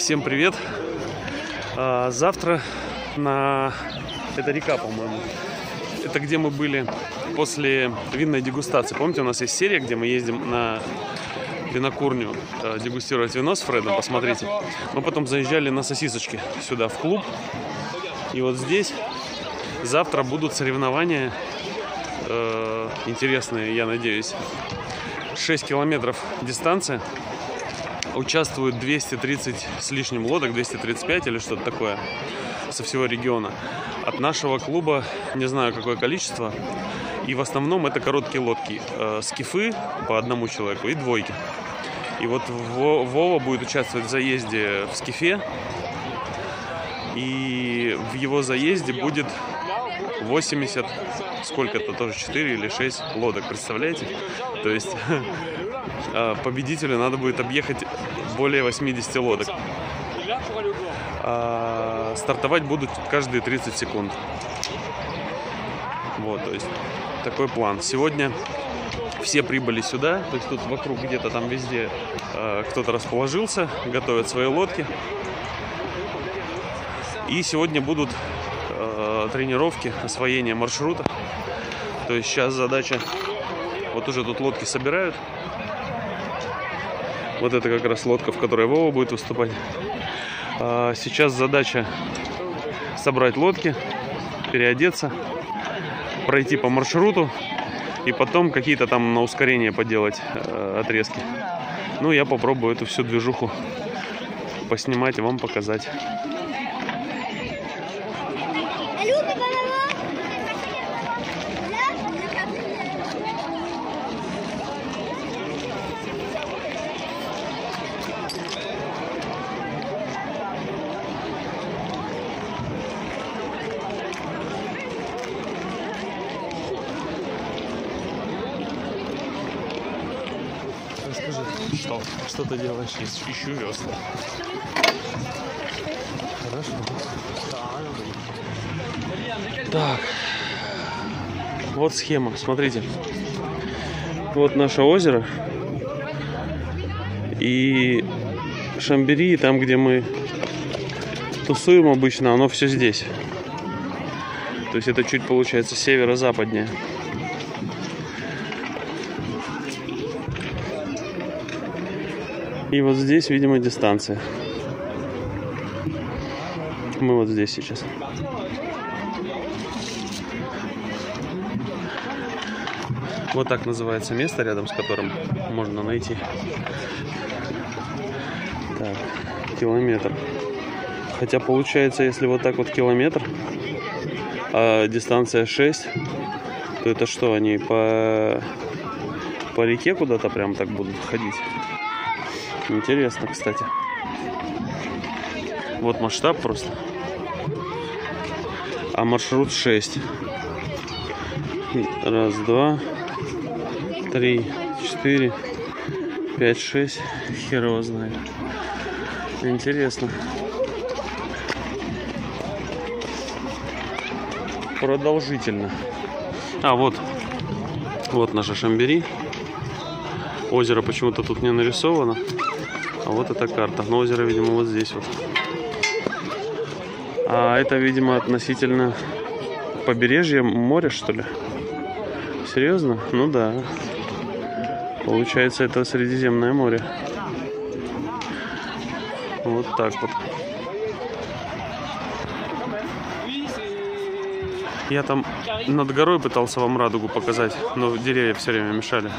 Всем привет. Завтра на... Это река, по-моему. Это где мы были после винной дегустации. Помните, у нас есть серия, где мы ездим на винокурню дегустировать вино с Фредом. Посмотрите. Мы потом заезжали на сосисочки сюда, в клуб. И вот здесь завтра будут соревнования интересные, я надеюсь. 6 километров дистанция. Участвуют 230 с лишним лодок, 235 или что-то такое со всего региона. От нашего клуба не знаю какое количество. И в основном это короткие лодки. Скифы по одному человеку и двойки. И вот Вова будет участвовать в заезде в скифе. И в его заезде будет 80, сколько-то тоже 4 или 6 лодок, представляете? То есть победителю надо будет объехать более 80 лодок. Стартовать будут каждые 30 секунд. Вот, то есть такой план. Сегодня все прибыли сюда, то есть тут вокруг где-то там везде кто-то расположился, готовят свои лодки. И сегодня будут тренировки, освоение маршрута. То есть сейчас задача... Вот уже тут лодки собирают. Вот это как раз лодка, в которой Вова будет выступать. Сейчас задача собрать лодки, переодеться, пройти по маршруту и потом какие-то там на ускорение поделать отрезки. Ну, я попробую эту всю движуху поснимать и вам показать. Что ты делаешь? Ищу весла. Хорошо. Так. Вот схема. Смотрите. Вот наше озеро. И Шамбери, там, где мы тусуем обычно, оно все здесь. То есть это чуть получается северо-западнее. И вот здесь, видимо, дистанция. Мы вот здесь сейчас. Вот так называется место, рядом с которым можно найти. Так, километр. Хотя получается, если вот так вот километр, а дистанция 6, то это что, они по реке куда-то прям так будут ходить? Интересно, кстати. Вот масштаб просто. А маршрут 6. 1, 2, 3, 4, 5, 6. Хер его знает. Интересно. Продолжительно. А, вот. Вот наша Шамбери. Озеро почему-то тут не нарисовано. А вот эта карта. Но озеро, видимо, вот здесь вот. А это, видимо, относительно побережья моря, что ли? Серьезно? Ну да. Получается, это Средиземное море. Вот так вот. Я там над горой пытался вам радугу показать, но деревья все время мешали.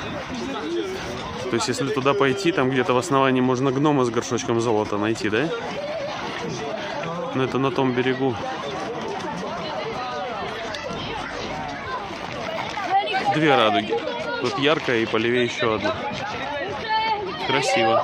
То есть, если туда пойти, там где-то в основании можно гнома с горшочком золота найти, да? Но это на том берегу. Две радуги. Тут яркая и полевее еще одна. Красиво.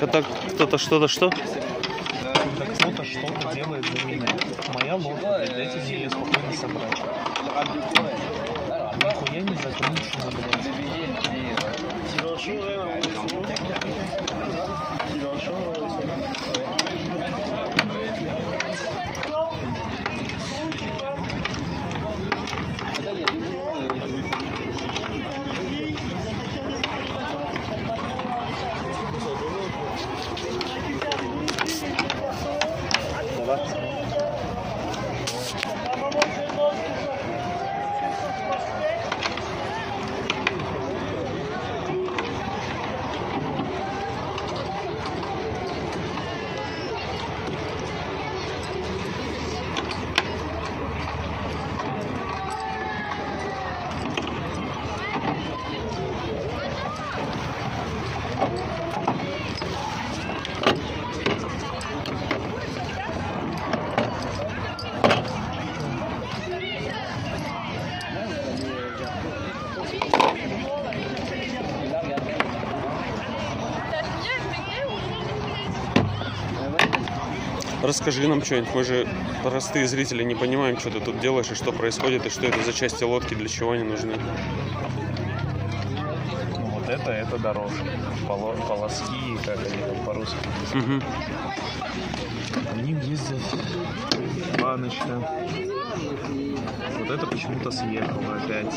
Это кто-то что-то что? Это кто-то что-то делает за меня. Моя лодка, дайте ее спокойно собрать. Нихуя не закончено, расскажи нам что-нибудь, мы же простые зрители не понимаем, что ты тут делаешь и что происходит, и что это за части лодки, для чего они нужны. Ну, вот это дорожка, полоски, как они там по-русски. Угу. На ним ездит баночка. Вот это почему-то съехало опять.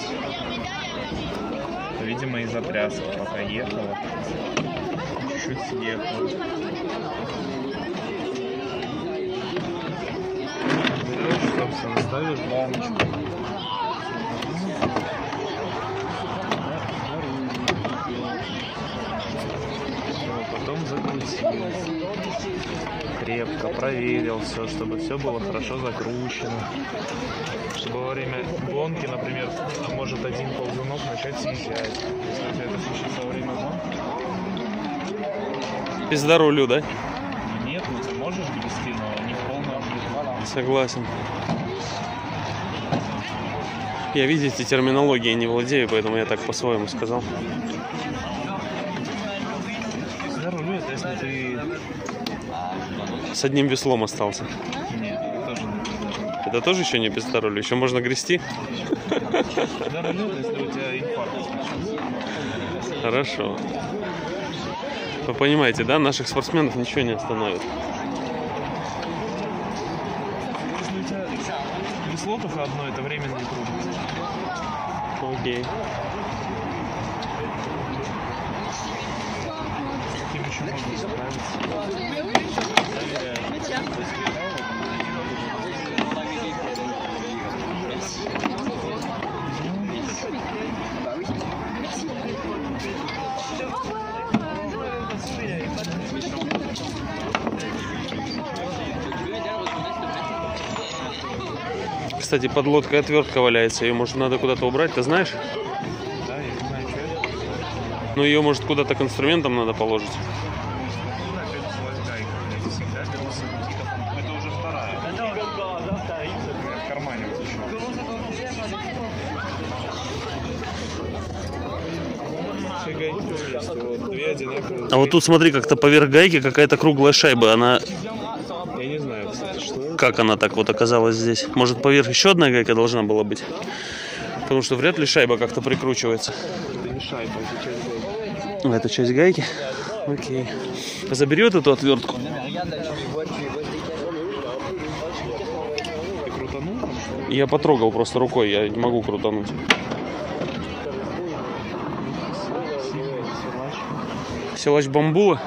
Видимо, из-за тряски, пока ехала. Чуть-чуть съехало. Ставишь баночку. Потом закрутил. Крепко проверил все, чтобы все было хорошо закручено. Чтобы во время гонки, например, может один ползунок начать съезжать. Если у тебя это случится во время гонки. Пизда рулю, да? Нет, ну ты можешь грести, но не в полном режиме. Согласен. Я, видите, терминологией не владею, поэтому я так по-своему сказал. За рулю, это если ты... С одним веслом остался. Нет, это тоже не... Это тоже еще не без рулю? Еще можно грести? За рулю, если у тебя инфаркт. Хорошо. Вы понимаете, да? Наших спортсменов ничего не остановит. Если у тебя весло только одно, это временно не трудно. Окей. Каким еще можно справиться? Кстати, под лодкой отвертка валяется, ее, может, надо куда-то убрать, ты знаешь? Да, я не знаю, что это. Ну, ее, может, куда-то к инструментам надо положить. Это уже вторая. В кармане вот еще. А вот тут, смотри, как-то поверх гайки какая-то круглая шайба, она... Я не знаю, кстати, что. Как она так вот оказалась здесь? Может, поверх еще одна гайка должна была быть? Потому что вряд ли шайба как-то прикручивается. Это не шайба, это часть гайки. Это часть гайки? Окей. Забери вот эту отвертку. Ты крутанул? Я потрогал просто рукой, я не могу крутануть. Силач бамбула?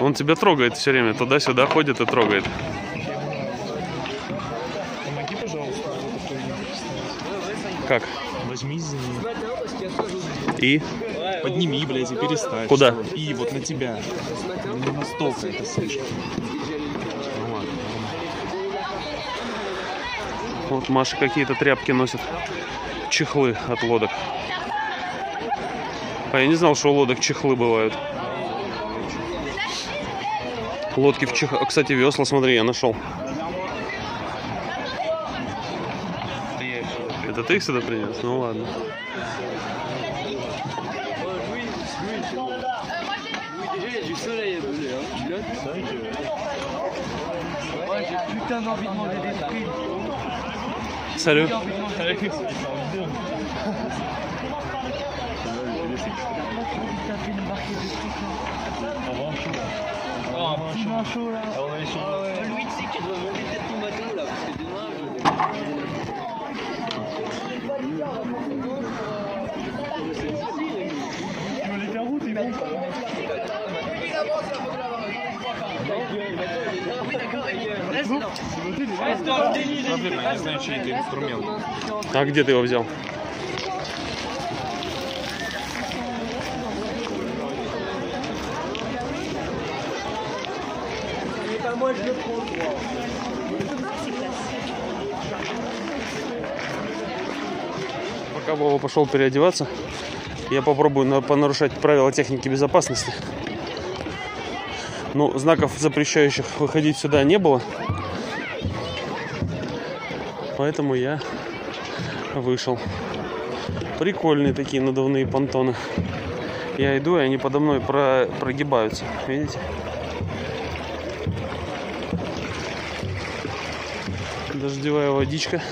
Он тебя трогает все время, туда-сюда ходит и трогает. Помоги, пожалуйста, как? Возьми за нее. И? Подними, блядь, и перестань. Куда? И вот на тебя. Не настолько это слишком. Вот Маша какие-то тряпки носит. Чехлы от лодок. А я не знал, что у лодок чехлы бывают. Лодки в чехлах. Кстати, весла, смотри, я нашел. это ты их сюда принес? Ну ладно. Салют. Я не знаю, чей это инструмент. А где ты его взял? Пока Вова пошел переодеваться, я попробую понарушать правила техники безопасности. Ну, знаков, запрещающих выходить сюда, не было. Поэтому я вышел. Прикольные такие надувные понтоны. Я иду, и они подо мной прогибаются. Видите? Дождевая водичка.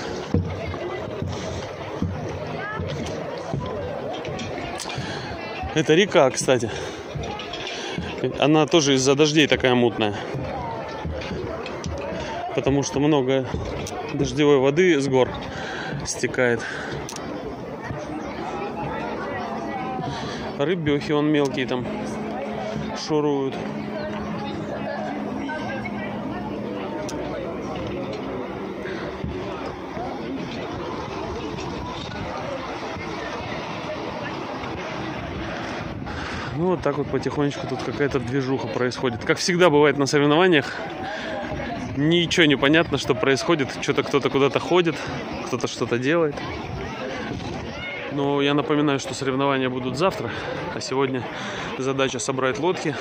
Это река, кстати. Она тоже из-за дождей такая мутная. Потому что много дождевой воды с гор стекает. Рыбёхи вон мелкие там шуруют. Ну вот так вот потихонечку тут какая-то движуха происходит. Как всегда бывает на соревнованиях, ничего не понятно, что происходит. Что-то кто-то куда-то ходит, кто-то что-то делает. Но я напоминаю, что соревнования будут завтра. А сегодня задача собрать лодки,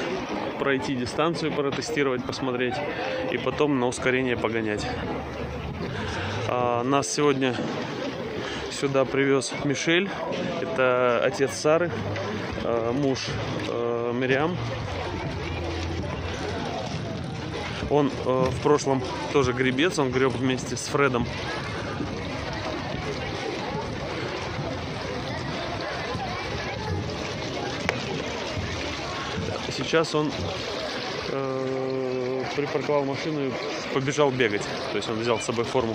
пройти дистанцию, протестировать, посмотреть. И потом на ускорение погонять. А нас сегодня сюда привез Мишель. Это отец Сары. Муж Мириам. Он в прошлом тоже гребец, он греб вместе с Фредом. Сейчас он припарковал машину и побежал бегать. То есть он взял с собой форму.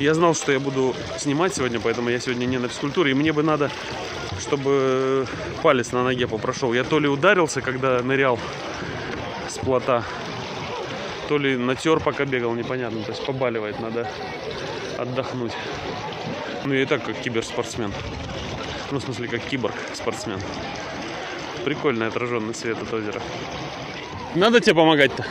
Я знал, что я буду снимать сегодня, поэтому я сегодня не на физкультуре. И мне бы надо, чтобы палец на ноге попрошел. Я то ли ударился, когда нырял с плота, то ли натер, пока бегал, непонятно. То есть побаливает, надо отдохнуть. Ну я и так как киберспортсмен. Ну в смысле как киборг-спортсмен. Прикольный отраженный свет от озера. Надо тебе помогать-то?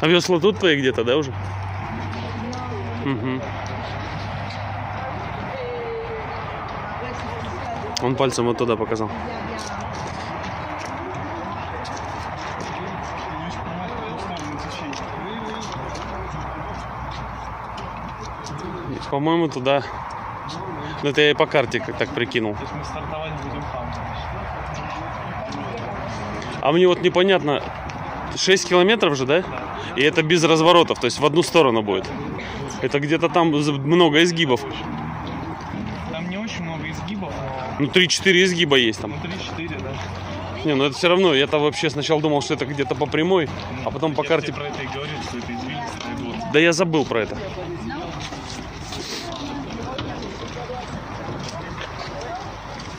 А весла тут твои где-то, да, уже? Угу. Он пальцем вот туда показал. По-моему, туда. Но это я и по карте как так прикинул. А мне вот непонятно, 6 километров же, да? И это без разворотов, то есть в одну сторону будет. Это где-то там много изгибов. Там не очень много изгибов. Ну, 3-4 изгиба есть там. Ну, 3-4, да. Не, ну это все равно, я-то вообще сначала думал, что это где-то по прямой, ну, а потом по карте... Про это и говорил, что это извилистый год. Да я забыл про это.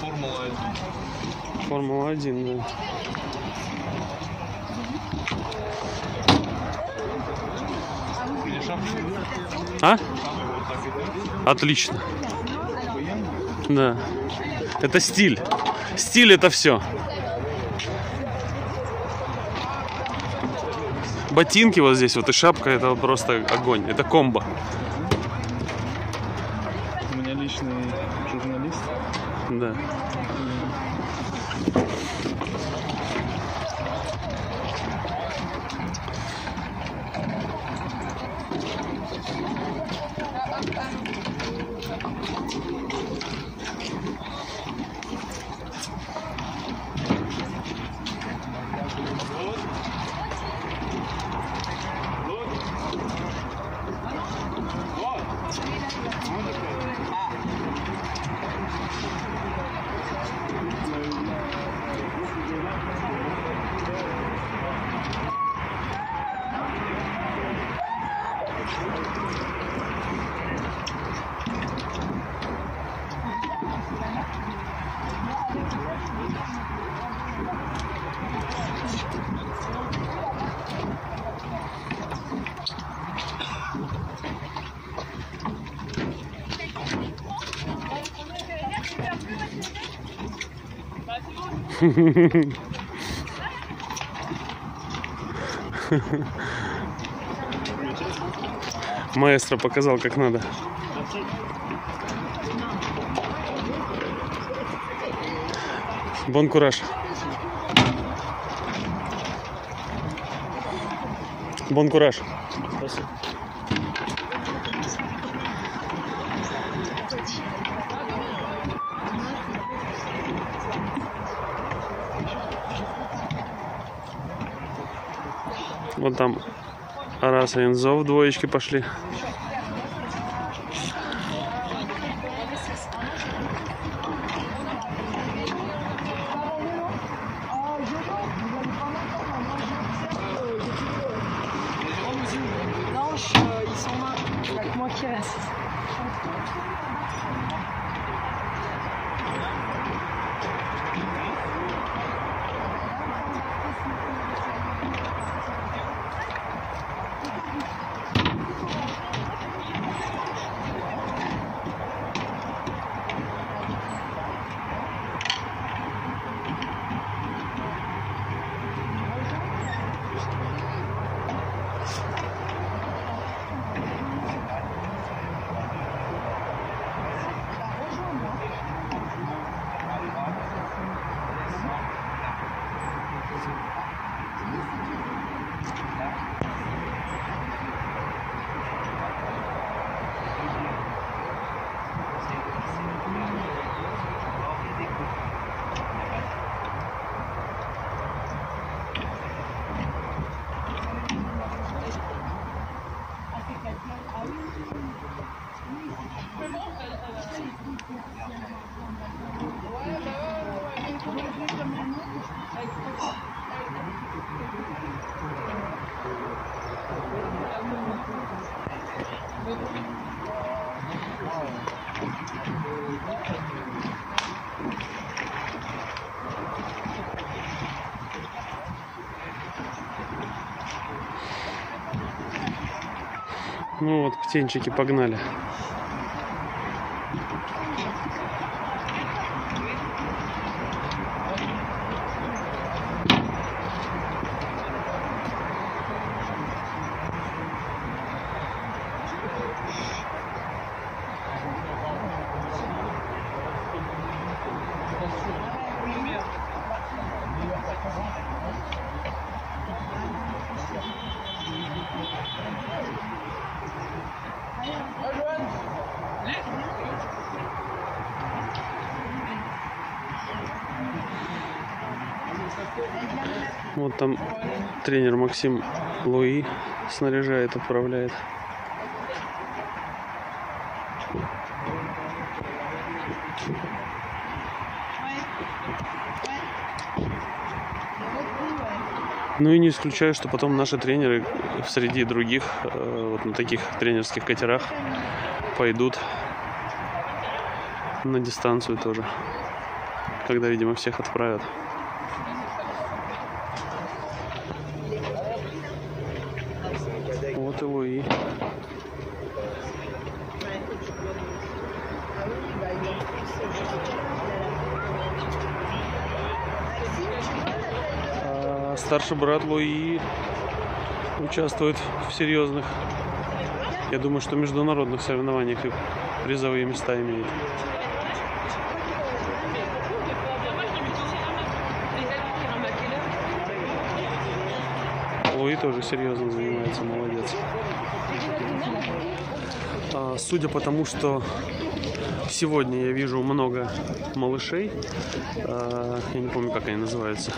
Формула-1. Формула-1, да. А? Отлично. Да. Это стиль. Стиль — это все. Ботинки вот здесь вот и шапка — это просто огонь. Это комбо. У меня личный журналист. Да. Маэстро показал, как надо. Бон кураж. Бон кураж. Спасибо. Вон там Арас и Энзо в двоечке пошли. Ну вот, птенчики погнали. Вот там тренер Максим Луи снаряжает, управляет. Ну и не исключаю, что потом наши тренеры среди других, вот на таких тренерских катерах, пойдут на дистанцию тоже, когда, видимо, всех отправят. Вот и Луи. Старший брат Луи участвует в серьезных, я думаю, что международных соревнованиях и призовые места имеет. Луи тоже серьезно занимается, молодец. Судя по тому, что сегодня я вижу много малышей, я не помню, как они называются.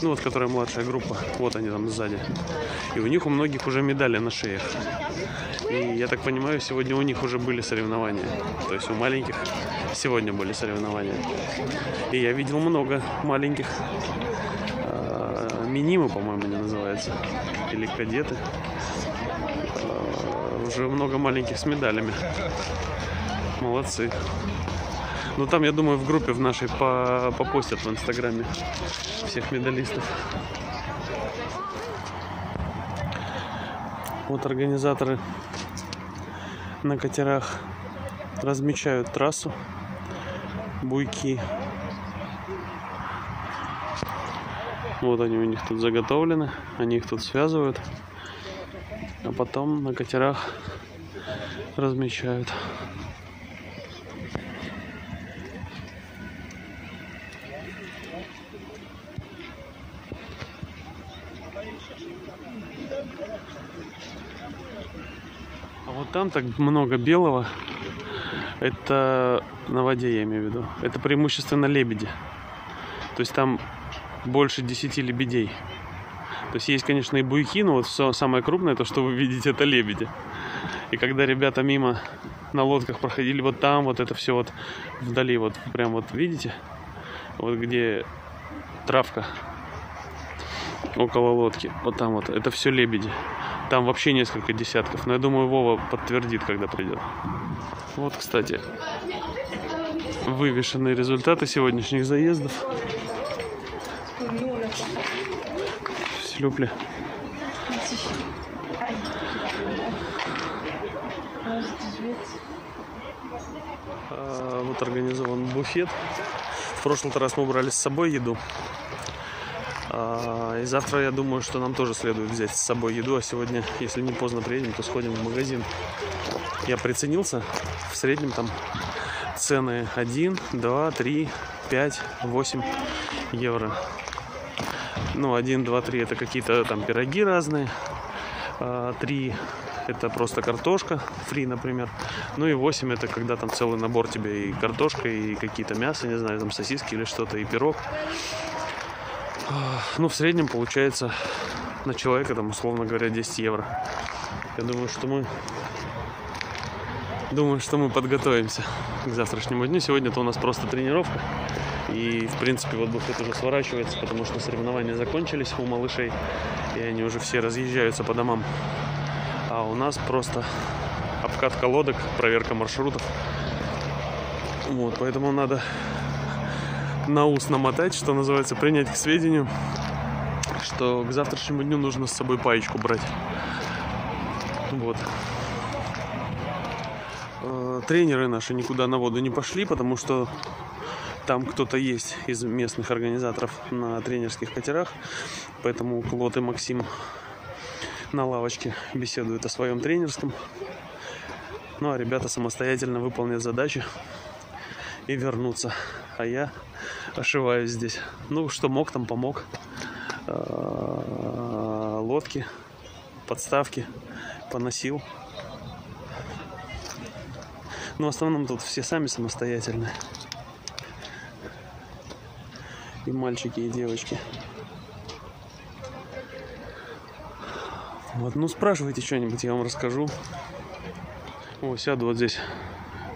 Ну вот, которая младшая группа, вот они там сзади. И у них у многих уже медали на шеях. И я так понимаю, сегодня у них уже были соревнования. То есть у маленьких сегодня были соревнования. И я видел много маленьких. Минимы, по-моему, они называются. Или кадеты. Уже много маленьких с медалями. Молодцы. Ну там, я думаю, в группе в нашей попостят в Инстаграме всех медалистов. Вот организаторы на катерах размечают трассу, буйки. Вот они у них тут заготовлены, они их тут связывают, а потом на катерах размечают. Там так много белого, это на воде, я имею в виду, это преимущественно лебеди, то есть там больше 10 лебедей, то есть есть, конечно, и буйки, но вот все самое крупное, то, что вы видите, это лебеди. И когда ребята мимо на лодках проходили, вот там вот это все вот вдали, вот прям вот видите, вот где травка около лодки, вот там вот, это все лебеди. Там вообще несколько десятков, но я думаю, Вова подтвердит, когда придет. Вот, кстати, вывешенные результаты сегодняшних заездов. Шлюпли. Вот организован буфет. В прошлый раз мы брали с собой еду. И завтра, я думаю, что нам тоже следует взять с собой еду. А сегодня, если не поздно приедем, то сходим в магазин. Я приценился. В среднем там цены 1, 2, 3, 5, 8 евро. Ну, 1, 2, 3 это какие-то там пироги разные. 3 это просто картошка фри, например. Ну и 8 это когда там целый набор тебе и картошка, и какие-то мясо, не знаю, там сосиски или что-то, и пирог. Ну, в среднем получается на человека, там, условно говоря, 10 евро. Я думаю, что мы подготовимся к завтрашнему дню. Сегодня-то у нас просто тренировка. И, в принципе, вот буфет уже сворачивается, потому что соревнования закончились у малышей. И они уже все разъезжаются по домам. А у нас просто обкатка лодок, проверка маршрутов. Вот, поэтому надо... на ус намотать, что называется, принять к сведению, что к завтрашнему дню нужно с собой паечку брать. Вот. Тренеры наши никуда на воду не пошли, потому что там кто-то есть из местных организаторов на тренерских катерах. Поэтому Клод и Максим на лавочке беседуют о своем тренерском. Ну а ребята самостоятельно выполнят задачи и вернутся. А я ошиваюсь здесь. Ну, что мог, там помог. Лодки, подставки поносил. Но в основном тут все сами самостоятельные. И мальчики, и девочки. Вот, ну спрашивайте что-нибудь, я вам расскажу. О, сяду вот здесь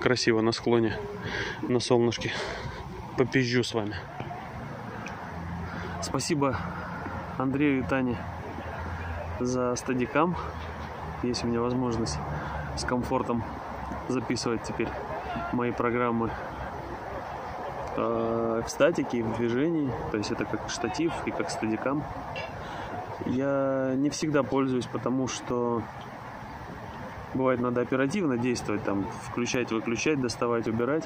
красиво на склоне, на солнышке. Попизжу с вами. Спасибо Андрею и Тане за стадикам. Есть у меня возможность с комфортом записывать теперь мои программы в статике и в движении. То есть это как штатив и как стадикам. Я не всегда пользуюсь, потому что бывает надо оперативно действовать, там включать, выключать, доставать, убирать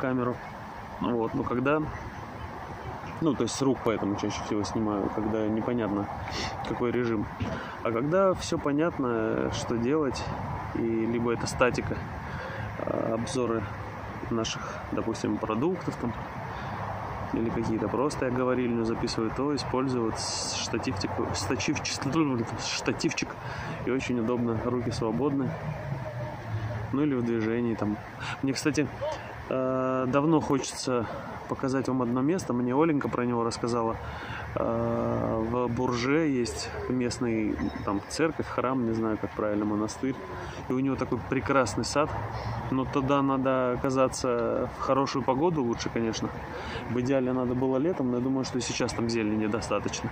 камеру. Вот, но когда, ну то есть с рук, поэтому чаще всего снимаю, когда непонятно какой режим. А когда все понятно, что делать, и либо это статика, обзоры наших, допустим, продуктов там, или какие-то просто я говорильню записываю, то использую вот штативчик, и очень удобно, руки свободны, ну или в движении там. Мне, кстати, давно хочется показать вам одно место, мне Оленька про него рассказала. В Бурже есть местный там церковь, храм, не знаю как правильно, монастырь, и у него такой прекрасный сад. Но тогда надо оказаться в хорошую погоду, лучше, конечно. В идеале надо было летом, но я думаю, что и сейчас там зелени достаточно.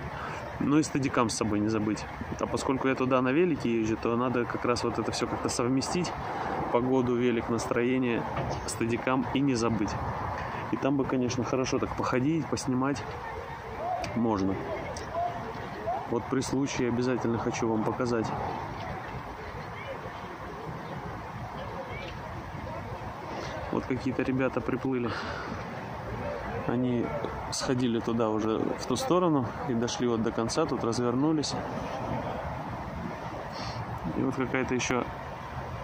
Ну и стадикам с собой не забыть. А поскольку я туда на велике езжу, то надо как раз вот это все как-то совместить. Погоду, велик, настроение, стадикам и не забыть. И там бы, конечно, хорошо так походить, поснимать можно. Вот при случае обязательно хочу вам показать. Вот какие-то ребята приплыли. Они сходили туда уже в ту сторону и дошли вот до конца, тут развернулись. И вот какая-то еще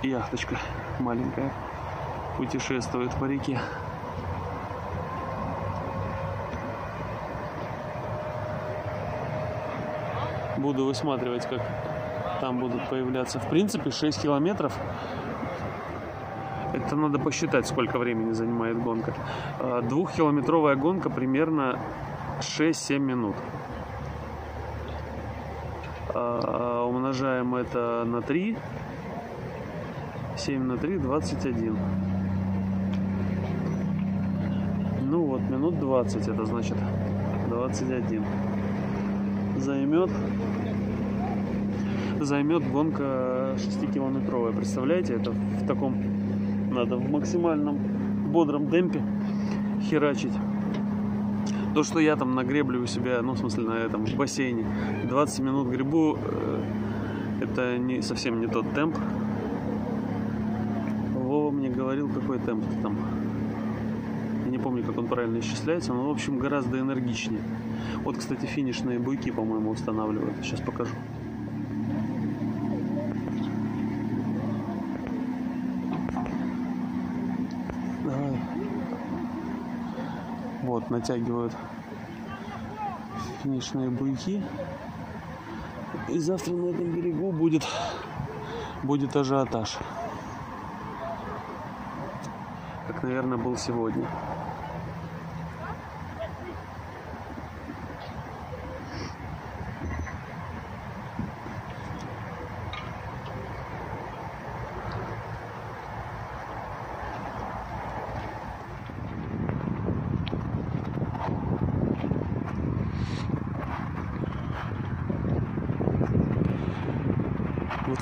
яхточка маленькая путешествует по реке. Буду высматривать, как там будут появляться. В принципе, 6 километров. Это надо посчитать, сколько времени занимает гонка. Двухкилометровая гонка примерно 6-7 минут. Умножаем это на 3. 7 на 3, 21. Ну вот, минут 20, это значит 21. Займет гонка 6-километровая. Представляете, это в таком... Надо в максимальном бодром демпе херачить. То, что я там на гребле у себя, ну, в смысле, на этом, в бассейне, 20 минут гребу, это не, совсем не тот темп. Вова мне говорил, какой темп там. Я не помню, как он правильно исчисляется, но, в общем, гораздо энергичнее. Вот, кстати, финишные буйки, по-моему, устанавливают. Сейчас покажу. Вот, натягивают финишные буйки. И завтра на этом берегу будет ажиотаж. Как, наверное, был сегодня.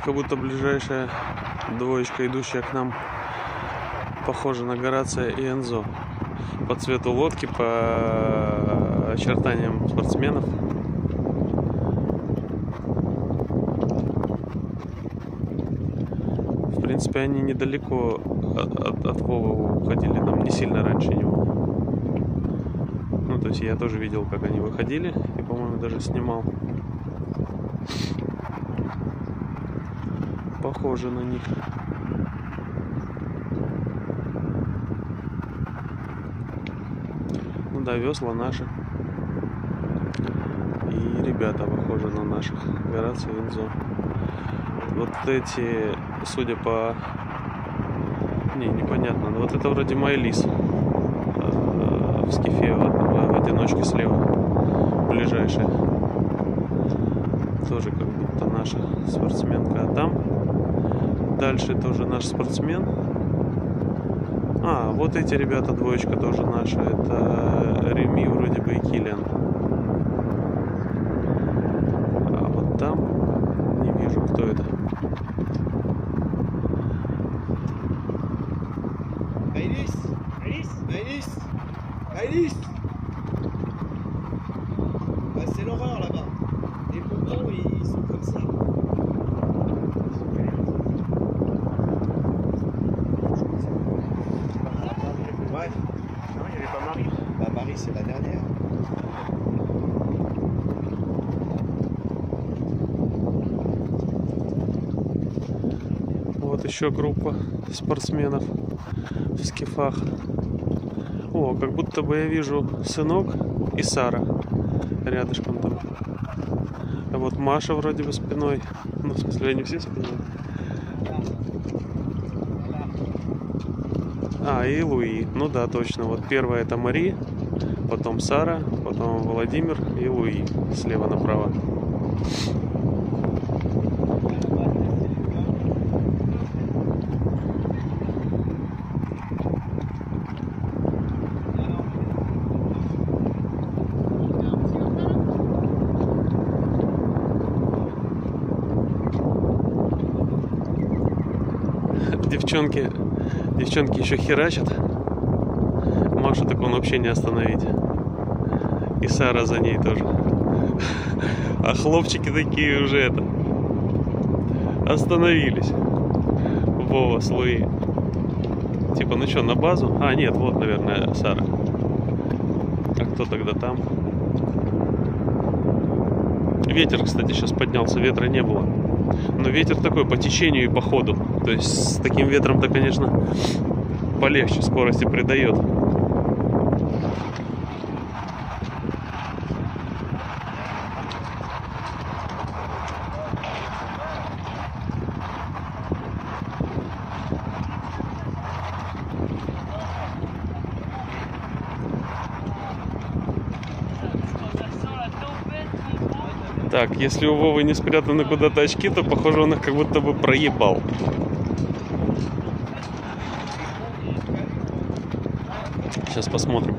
Как будто ближайшая двоечка, идущая к нам, похожа на Горацио и Энзо. По цвету лодки, по очертаниям спортсменов. принципе, они недалеко от Вовы уходили, там не сильно раньше него. Ну, то есть я тоже видел, как они выходили, и, по-моему, даже снимал. Похоже на них. Ну да, весла наши. И ребята похожи на наших. Горацио и Энзо. Вот эти, судя по... Не, непонятно. Но вот это вроде Майлис. В скифе в одиночке слева. Ближайшая. Тоже как будто наша спортсменка. А там дальше тоже наш спортсмен. А, вот эти ребята, двоечка тоже наша. Это Реми вроде бы и Киллиан. А вот там не вижу, кто это. Еще группа спортсменов в скифах. О, как будто бы я вижу сынок и Сара рядышком там. А вот Маша вроде бы спиной. Ну, в смысле, они все спиной. А, и Луи. Ну да, точно. Вот первая это Мари, потом Сара, потом Владимир и Луи. Слева направо. Девчонки еще херачат. Машу так он вообще не остановить. И Сара за ней тоже. А хлопчики такие уже это. Остановились. Вова с Луи. Типа, ну что, на базу? А, нет, вот, наверное, Сара. А кто тогда там? Ветер, кстати, сейчас поднялся, ветра не было. Но ветер такой, по течению и по ходу. То есть с таким ветром-то, конечно, полегче, скорости придает. Так, если у Вовы не спрятаны куда-то очки, то, похоже, он их как будто бы проебал. Сейчас посмотрим.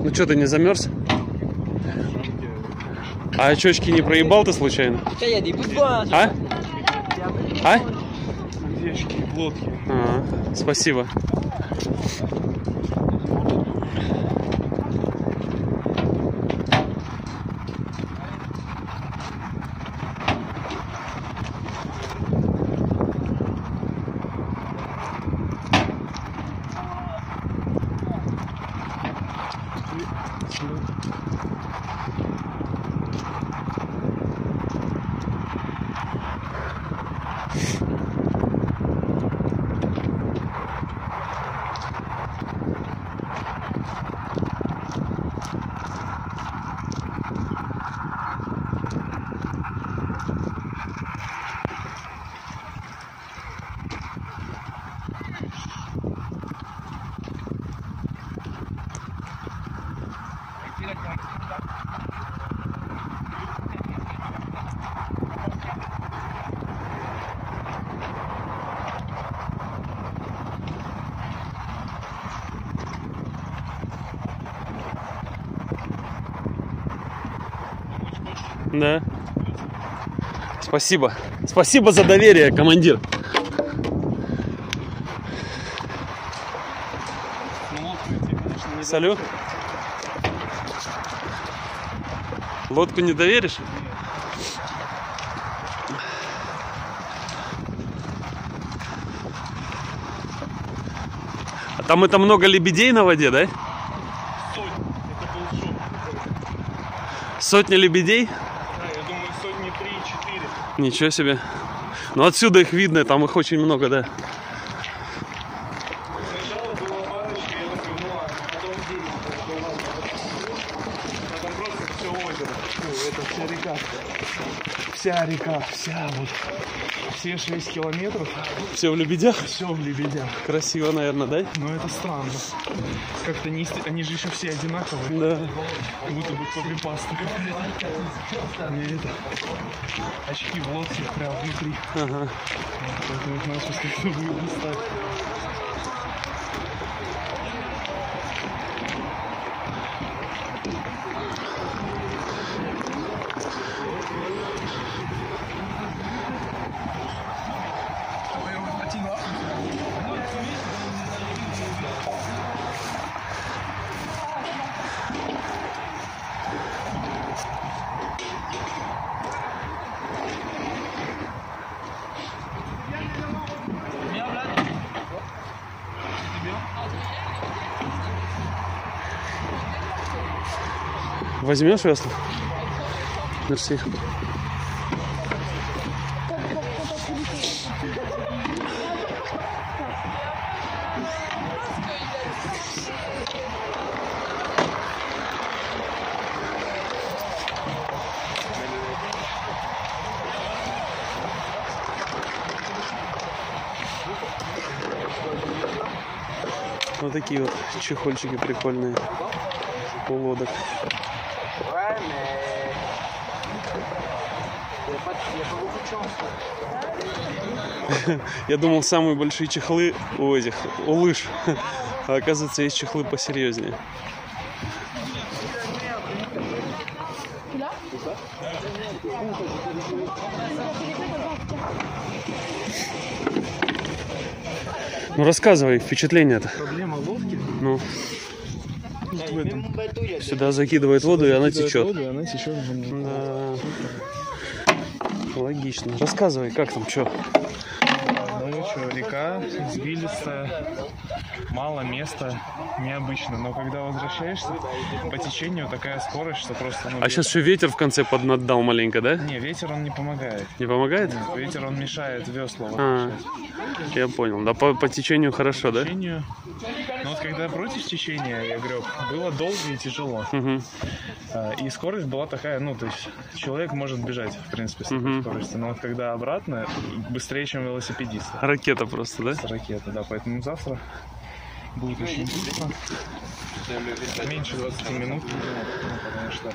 Ну что, ты не замерз? А очки не проебал ты случайно? А? А? А, спасибо. Да. Спасибо. Спасибо за доверие, командир. Салют. Лодку не доверишь? А там это много лебедей на воде, да? Сотни лебедей? Ничего себе. Ну отсюда их видно, там их очень много, да. Вся река, вся вот. Все 6 километров. Все в лебедях? Все в лебедях. Красиво, наверное, да? Но это странно. Как-то не... Они же еще все одинаковые. Да. Как будто бы копипасты. Очки в лодке прям внутри. Ага. Поэтому их надо сейчас как-то выпускать. Возьмешь весло? Мерси. Вот такие вот чехольчики прикольные у лодок. Я думал, самые большие чехлы у этих, у лыж. А оказывается, есть чехлы посерьезнее. Ну рассказывай, впечатление-то. Проблема лодки? Ну. Сюда закидывает воду, и она течет. Да. Логично. Рассказывай, как там, что? Ну, что, река извилистая, мало места, необычно. Но когда возвращаешься, по течению такая скорость, что просто... Ну, а сейчас еще ветер в конце поднаддал маленько, да? Не, ветер он не помогает. Не помогает? Нет, ветер он мешает веслам. Я понял. Да по течению хорошо, да? По течению... Но вот когда против течения я греб, было долго и тяжело. И скорость была такая, ну, то есть человек может бежать, в принципе, с такой скоростью. Но вот когда обратно, быстрее, чем велосипедист. Ракета просто, да? Ракета, да. Поэтому завтра будет очень быстро. Меньше 20 минут, потому что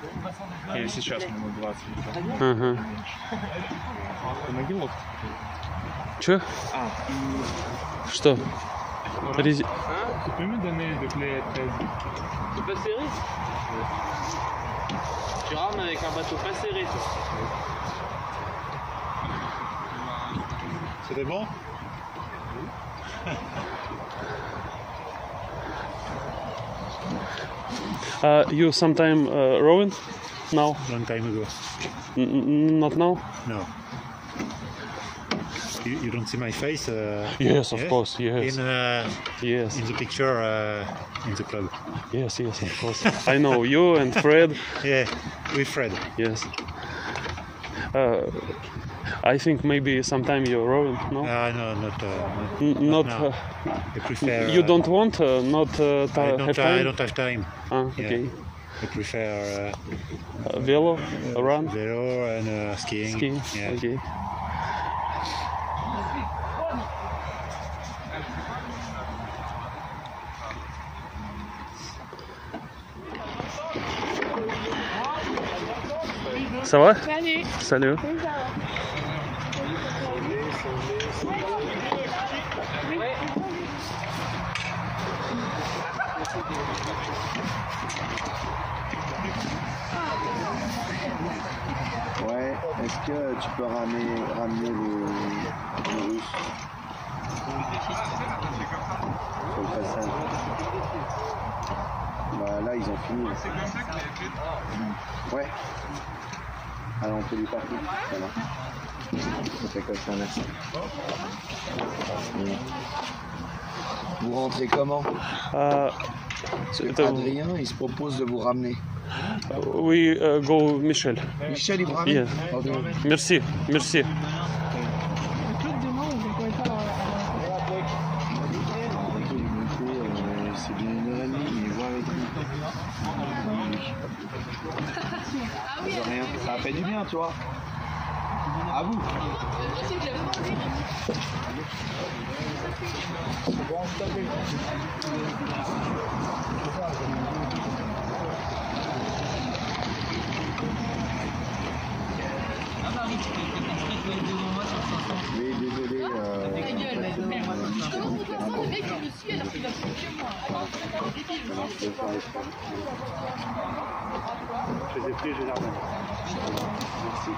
я сейчас минут 20. Помоги лодку. Че? Что? Tu peux me donner le blé 13? C'est pas serré? Ouais. Tu rames avec un bateau pas serré, toi. Ouais. C'était bon? You sometime rowing? Now? Long time ago. Not now? No. You don't see my face? Yes, of course. Yes. Yes. In the picture in the club. Yes, yes, of course. I know you and Fred. Yeah, with Fred. Yes. I think maybe sometime you're rowing. No. No, not. I prefer. You don't want? Not. I don't have time. Okay. I prefer. Velo, run. Velo and skiing. Skiing. Yeah. Okay. Ça va? Salut. Salut. Ouais, est-ce que tu peux ramener le russe? Faut le passer. Bah là, ils ont fini. C'est comme ça que tu l'avais fait? Ouais. Alors on peut lui parler, ça va. On fait comme ça, merci. Vous rentrez comment? Adrien, il se propose de vous ramener. Oui, go Michel. Michel, il vous ramène? Merci, merci. Ça fait du bien, tu vois. À vous. Mais désolé. Je les ai pris, je les ramène. Merci.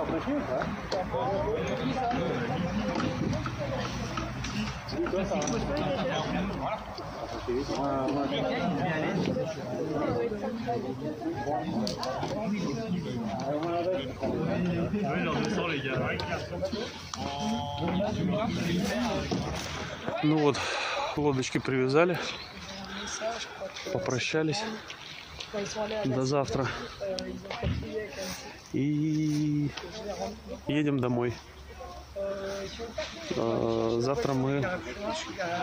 Apprécié ou pas? C'est quoi ça? Voilà. Ну вот, лодочки привязали, попрощались до завтра и едем домой. Завтра мы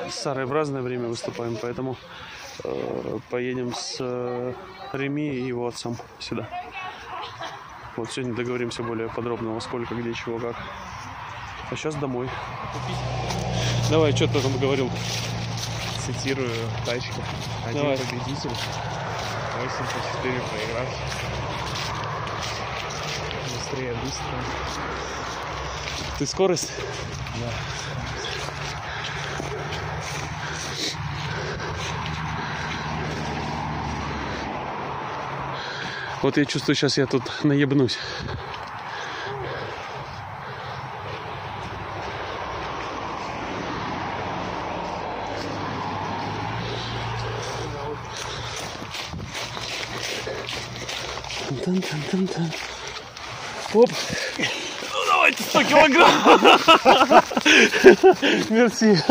с Сарой в разное время выступаем, поэтому поедем с Реми и его отцом сюда. Вот сегодня договоримся более подробно, во сколько, где, чего, как. А сейчас домой. Давай, что ты там говорил? Цитирую тачки. Один давай. Победитель, 84 проигравших. Быстрее, быстро. Ты скорость? Да. Вот я чувствую, сейчас я тут наебнусь. Тан-тан-тан-тан. Оп! 100 килограмм! Мерси.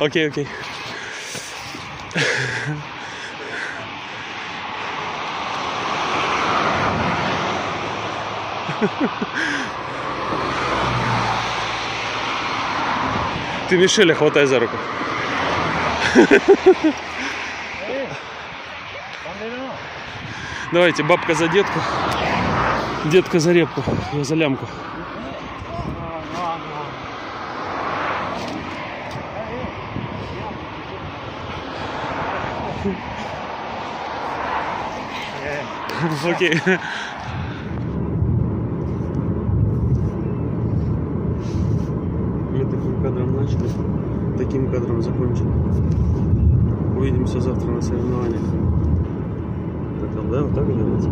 Окей, окей. Ты Мишеля хватай за руку. Давайте, бабка за детку. Детка за репку, я за лямку. Окей. Таким кадром начали, таким кадром закончили. Увидимся завтра на соревнованиях. Так, да, вот так говорится.